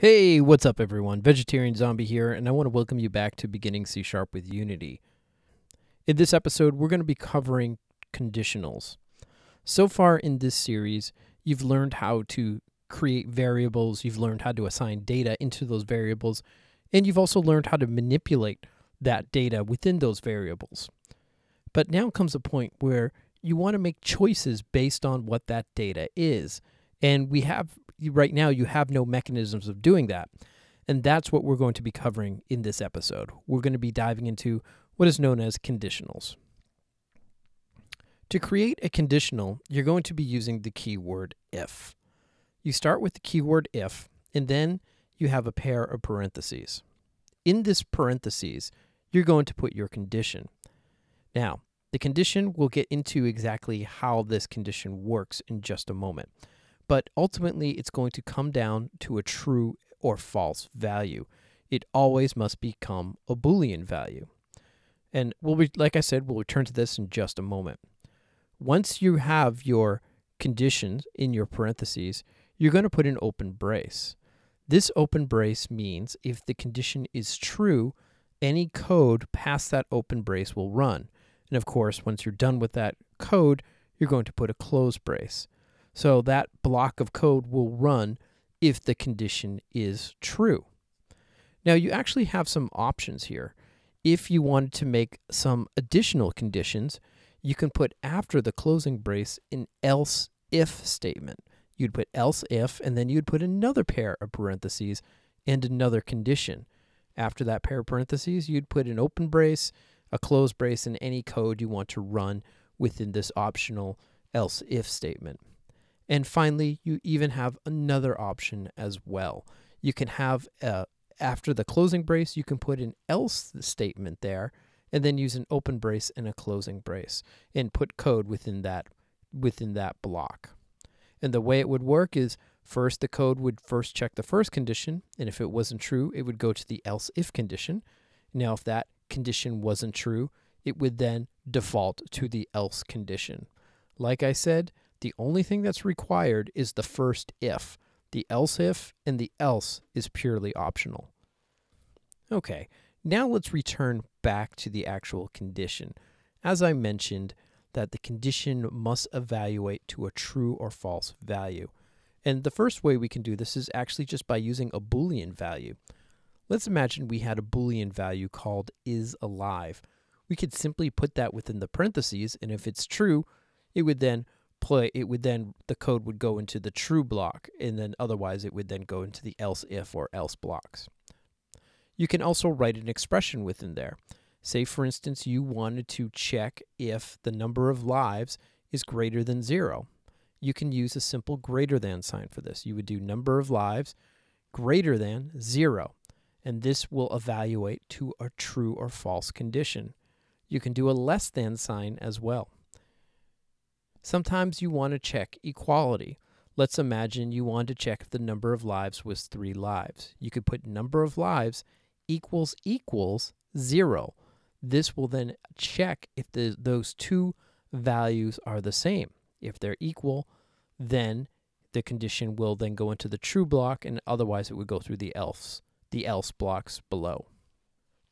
Hey, what's up everyone? Vegetarian Zombie here, and I want to welcome you back to Beginning C Sharp with Unity. In this episode, we're going to be covering conditionals. So far in this series, you've learned how to create variables, you've learned how to assign data into those variables, and you've also learned how to manipulate that data within those variables. But now comes a point where you want to make choices based on what that data is, and we have right now, you have no mechanisms of doing that. And that's what we're going to be covering in this episode. We're going to be diving into what is known as conditionals. To create a conditional, you're going to be using the keyword if. You start with the keyword if, and then you have a pair of parentheses. In this parentheses, you're going to put your condition. Now, the condition, we'll get into exactly how this condition works in just a moment. But ultimately, it's going to come down to a true or false value. It always must become a Boolean value. And like I said, we'll return to this in just a moment. Once you have your conditions in your parentheses, you're going to put an open brace. This open brace means if the condition is true, any code past that open brace will run. And of course, once you're done with that code, you're going to put a close brace. So that block of code will run if the condition is true. Now you actually have some options here. If you wanted to make some additional conditions, you can put after the closing brace an else if statement. You'd put else if, and then you'd put another pair of parentheses and another condition. After that pair of parentheses, you'd put an open brace, a close brace, and any code you want to run within this optional else if statement. And finally, you even have another option as well. You can have, after the closing brace, you can put an else statement there and then use an open brace and a closing brace and put code within that block. And the way it would work is first the code would first check the first condition, and if it wasn't true, it would go to the else if condition. Now, if that condition wasn't true, it would then default to the else condition. Like I said, the only thing that's required is the first if. The else if and the else is purely optional. Okay, now let's return back to the actual condition. As I mentioned, that the condition must evaluate to a true or false value. And the first way we can do this is actually just by using a Boolean value. Let's imagine we had a Boolean value called is alive. We could simply put that within the parentheses, and if it's true, the code would go into the true block, and then otherwise it would then go into the else if or else blocks. You can also write an expression within there. Say for instance you wanted to check if the number of lives is greater than 0. You can use a simple greater than sign for this. You would do number of lives greater than 0, and this will evaluate to a true or false condition. You can do a less than sign as well. Sometimes you want to check equality. Let's imagine you want to check if the number of lives was 3 lives. You could put number of lives equals 0. This will then check if those two values are the same. If they're equal, then the condition will then go into the true block, and otherwise it would go through the else blocks below.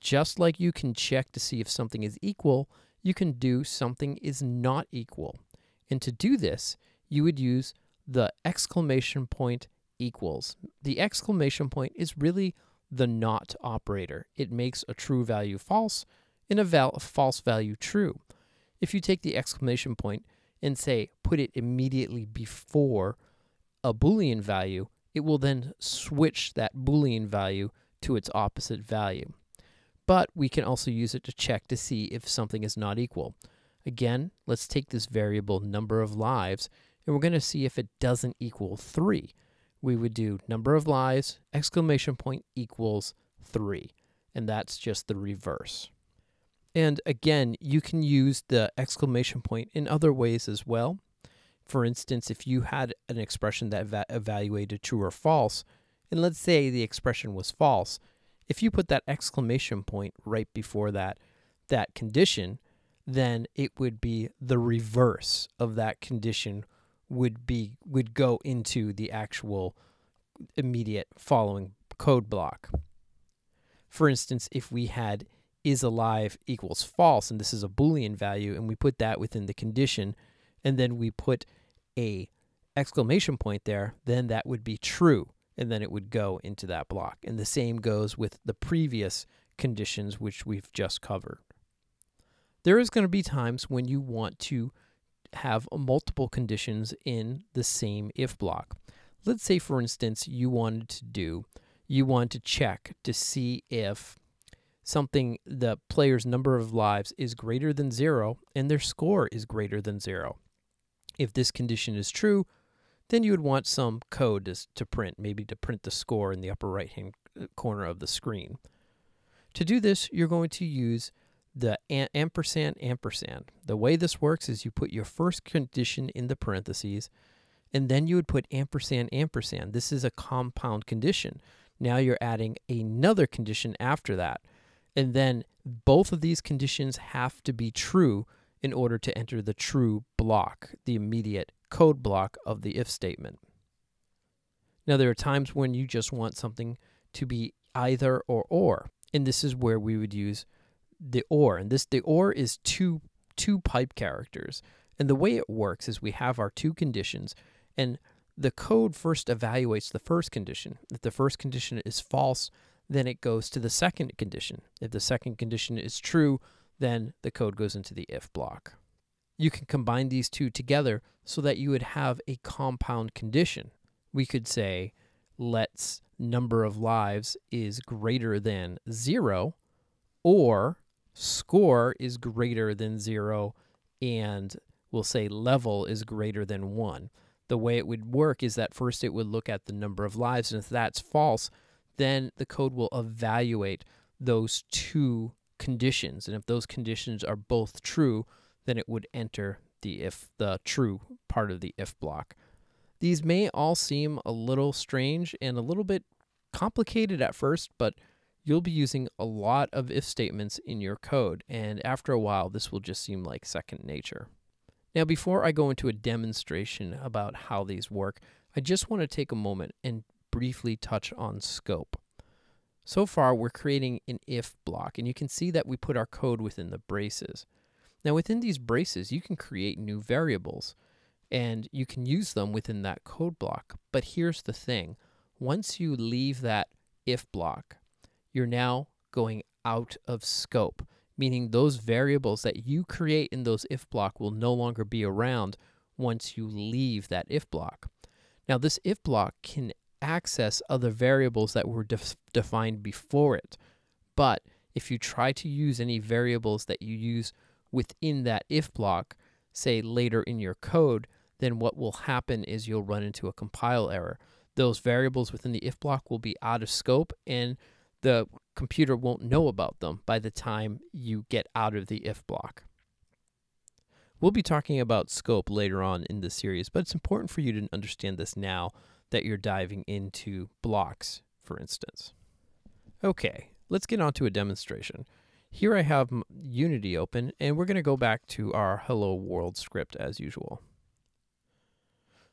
Just like you can check to see if something is equal, you can do something is not equal. And to do this, you would use the exclamation point equals. The exclamation point is really the not operator. It makes a true value false and a false value true. If you take the exclamation point and say, put it immediately before a Boolean value, it will then switch that Boolean value to its opposite value. But we can also use it to check to see if something is not equal. Again, let's take this variable number of lives, and we're going to see if it doesn't equal 3. We would do number of lives, exclamation point equals 3, and that's just the reverse. And again, you can use the exclamation point in other ways as well. For instance, if you had an expression that evaluated true or false, and let's say the expression was false, if you put that exclamation point right before that condition, then it would be the reverse of that condition would go into the actual immediate following code block. For instance, if we had is alive equals false, and this is a Boolean value, and we put that within the condition, and then we put a exclamation point there, then that would be true, and then it would go into that block. And the same goes with the previous conditions, which we've just covered. There is going to be times when you want to have multiple conditions in the same if block. Let's say, for instance, you want to check to see if something, the player's number of lives is greater than 0 and their score is greater than 0. If this condition is true, then you would want some code to print, maybe to print the score in the upper right-hand corner of the screen. To do this, you're going to use the ampersand. The way this works is you put your first condition in the parentheses, and then you would put ampersand. This is a compound condition. Now you're adding another condition after that. And then both of these conditions have to be true in order to enter the true block, the immediate code block of the if statement. Now there are times when you just want something to be either or. And this is where we would use the or. And the or is two pipe characters. And the way it works is we have our two conditions, and the code first evaluates the first condition. If the first condition is false, then it goes to the second condition. If the second condition is true, then the code goes into the if block. You can combine these two together so that you would have a compound condition. We could say, let's number of lives is greater than 0, or score is greater than 0, and we'll say level is greater than 1. The way it would work is that first it would look at the number of lives, and if that's false, then the code will evaluate those two conditions. And if those conditions are both true, then it would enter the true part of the if block. These may all seem a little strange and a little bit complicated at first, but you'll be using a lot of if statements in your code, and after a while this will just seem like second nature. Now, before I go into a demonstration about how these work, I just want to take a moment and briefly touch on scope. So far, we're creating an if block, and you can see that we put our code within the braces. Now, within these braces, you can create new variables, and you can use them within that code block. But here's the thing. Once you leave that if block, you're now going out of scope, meaning those variables that you create in those if block will no longer be around once you leave that if block. Now, this if block can access other variables that were defined before it, but if you try to use any variables that you use within that if block, say later in your code, then what will happen is you'll run into a compile error. Those variables within the if block will be out of scope, and the computer won't know about them by the time you get out of the if block. We'll be talking about scope later on in this series, but it's important for you to understand this now that you're diving into blocks, for instance. Okay, let's get on to a demonstration. Here I have Unity open, and we're going to go back to our Hello World script as usual.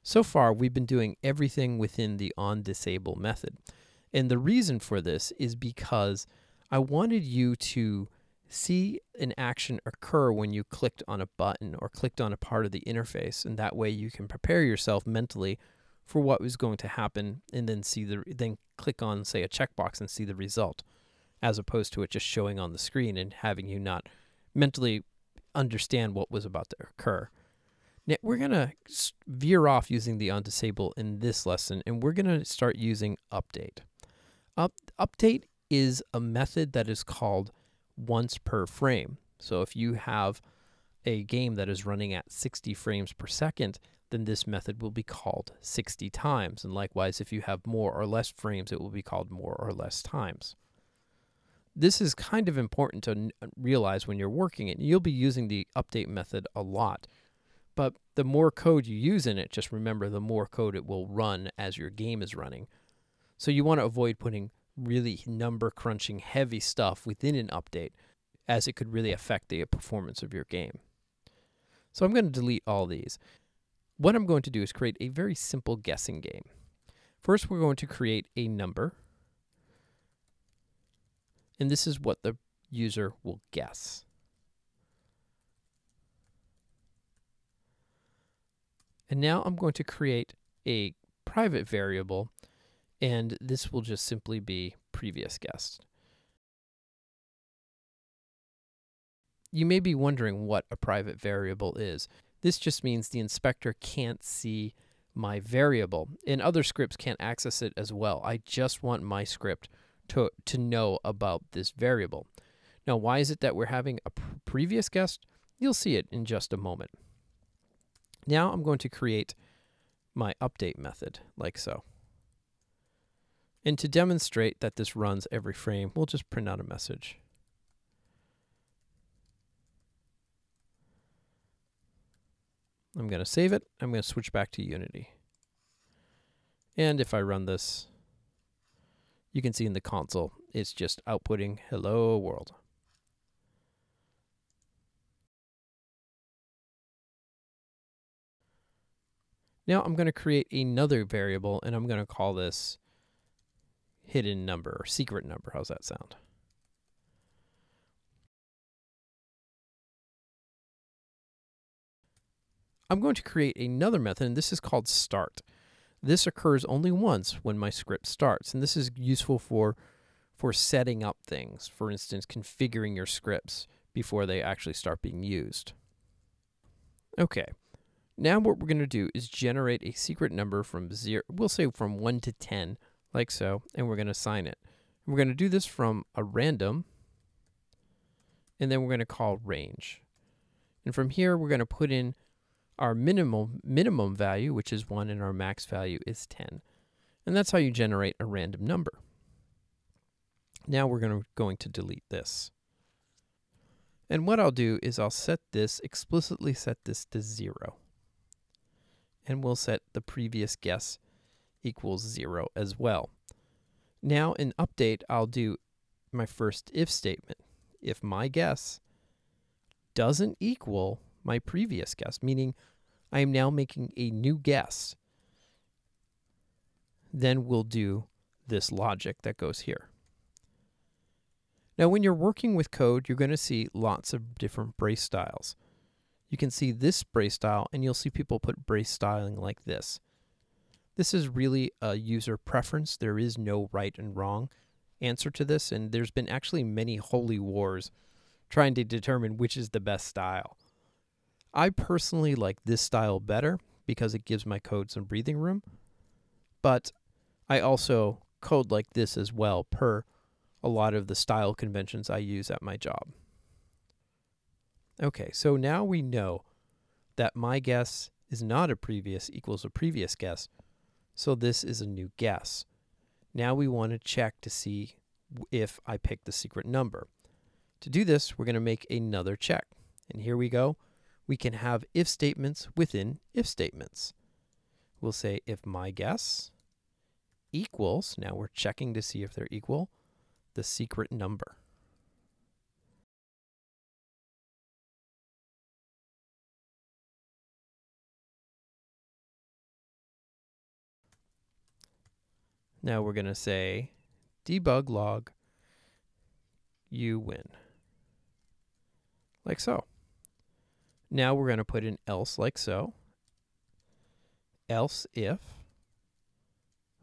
So far, we've been doing everything within the OnDisable method. And the reason for this is because I wanted you to see an action occur when you clicked on a button or clicked on a part of the interface, and that way you can prepare yourself mentally for what was going to happen, and then then click on, say, a checkbox and see the result, as opposed to it just showing on the screen and having you not mentally understand what was about to occur. Now, we're going to veer off using the OnDisable in this lesson, and we're going to start using Update. Update is a method that is called once per frame. So if you have a game that is running at 60 frames per second, then this method will be called 60 times. And likewise, if you have more or less frames, it will be called more or less times. This is kind of important to realize when you're working it. You'll be using the update method a lot, but the more code you use in it, just remember the more code it will run as your game is running. So you want to avoid putting really number crunching heavy stuff within an update, as it could really affect the performance of your game. So I'm going to delete all these. What I'm going to do is create a very simple guessing game. First, we're going to create a number, And this is what the user will guess. And now I'm going to create a private variable, and this will just simply be previous guessed. You may be wondering what a private variable is. This just means the inspector can't see my variable, and other scripts can't access it as well. I just want my script to know about this variable. Now, why is it that we're having a previous guessed? You'll see it in just a moment. Now I'm going to create my update method, like so. And to demonstrate that this runs every frame, we'll just print out a message. I'm going to save it. I'm going to switch back to Unity. And if I run this, you can see in the console, it's just outputting hello world. Now I'm going to create another variable, and I'm going to call this hidden number or secret number. How's that sound? I'm going to create another method, and this is called start. This occurs only once when my script starts, and this is useful for setting up things. For instance, configuring your scripts before they actually start being used. Okay. Now what we're going to do is generate a secret number from 0, we'll say from 1 to 10, like so, and we're going to assign it. We're going to do this from a random, and then we're going to call range. And from here, we're going to put in our minimum value, which is 1, and our max value is 10. And that's how you generate a random number. Now we're going to delete this. And what I'll do is I'll set this, explicitly set this to 0. And we'll set the previous guess equals 0 as well. Now in update, I'll do my first if statement. If my guess doesn't equal my previous guess, meaning I am now making a new guess, then we'll do this logic that goes here. Now when you're working with code, you're going to see lots of different brace styles. You can see this brace style, and you'll see people put brace styling like this. This is really a user preference. There is no right and wrong answer to this, and there's been actually many holy wars trying to determine which is the best style. I personally like this style better because it gives my code some breathing room, but I also code like this as well per a lot of the style conventions I use at my job. Okay, so now we know that my guess is not a previous equals a previous guess, so this is a new guess. Now we want to check to see if I pick the secret number. To do this, we're going to make another check. And here we go. We can have if statements within if statements. We'll say if my guess equals, now we're checking to see if they're equal, the secret number. Now we're going to say debug log, you win. Like so. Now we're going to put in else like so. Else if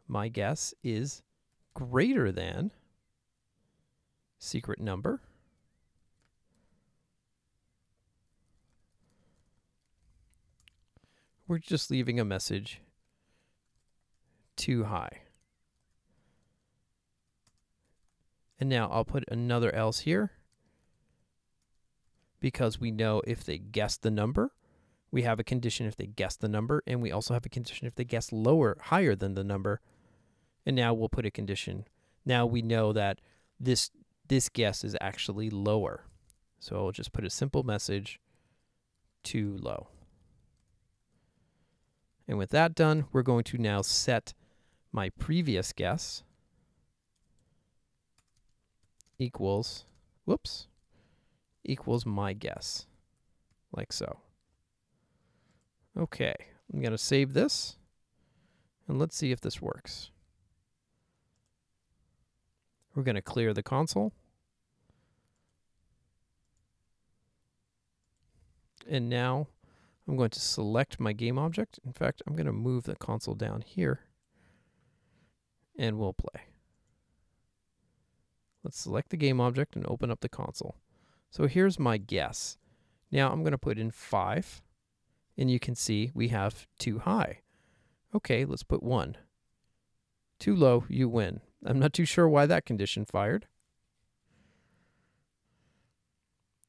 my guess is greater than secret number. We're just leaving a message too high. And now I'll put another else here because we know if they guess the number, we have a condition if they guess the number, and we also have a condition if they guess higher than the number. And now we'll put a condition. Now we know that this guess is actually lower. So I'll just put a simple message, too low. And with that done, we're going to now set my previous guess equals, whoops, equals my guess, like so. Okay, I'm going to save this, and let's see if this works. We're going to clear the console, And now I'm going to select my game object. In fact, I'm going to move the console down here and we'll play. Let's select the game object and open up the console. So here's my guess. Now I'm going to put in 5 and you can see we have too high. Okay, let's put 1. Too low, you win. I'm not too sure why that condition fired.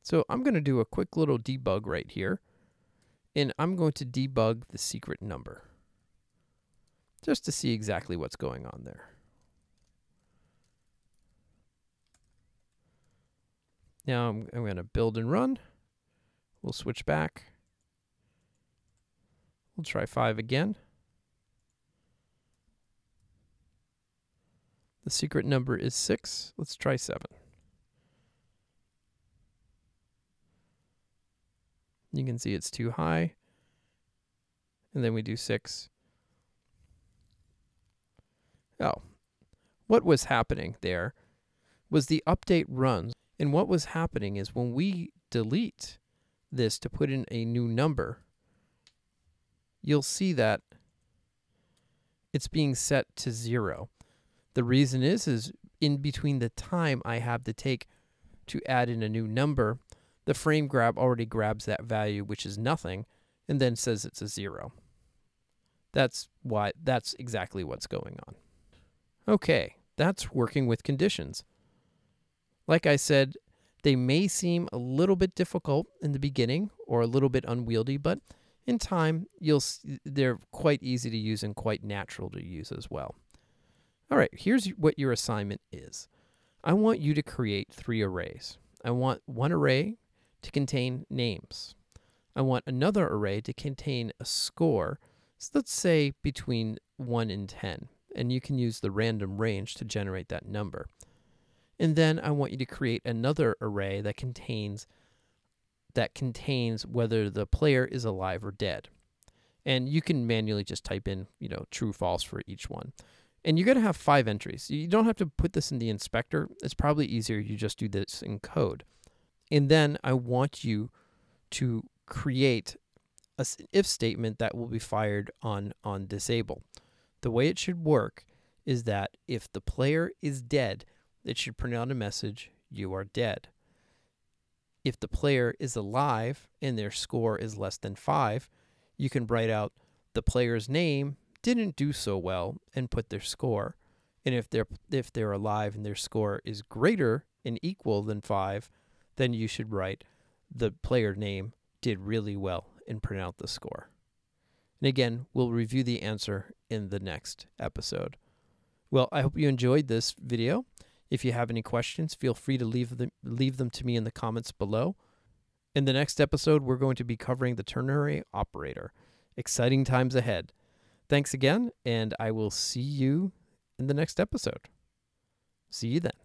So I'm going to do a quick little debug right here. And I'm going to debug the secret number just to see exactly what's going on there. Now I'm going to build and run. We'll switch back. We'll try 5 again. The secret number is 6. Let's try 7. You can see it's too high. And then we do 6. Oh, what was happening there was the update runs. And what was happening is when we delete this to put in a new number, you'll see that it's being set to 0. The reason is in between the time I have to take to add in a new number, the frame grab already grabs that value, which is nothing, and then says it's a 0. That's exactly what's going on. Okay, that's working with conditions. Like I said, they may seem a little bit difficult in the beginning or a little bit unwieldy, but in time, they're quite easy to use and quite natural to use as well. All right, here's what your assignment is. I want you to create 3 arrays. I want one array to contain names. I want another array to contain a score. So let's say between 1 and 10, and you can use the random range to generate that number. And then I want you to create another array that contains whether the player is alive or dead. And you can manually just type in, true, false for each one. And you're going to have 5 entries. You don't have to put this in the inspector. It's probably easier you just do this in code. And then I want you to create an if statement that will be fired on disable. The way it should work is that if the player is dead, it should print out a message, you are dead. If the player is alive and their score is less than 5, you can write out the player's name didn't do so well and put their score. And if they're alive and their score is greater and equal than 5, then you should write the player name did really well and print out the score. And again, we'll review the answer in the next episode. Well, I hope you enjoyed this video. If you have any questions, feel free to leave them to me in the comments below. In the next episode, we're going to be covering the ternary operator. Exciting times ahead. Thanks again, and I will see you in the next episode. See you then.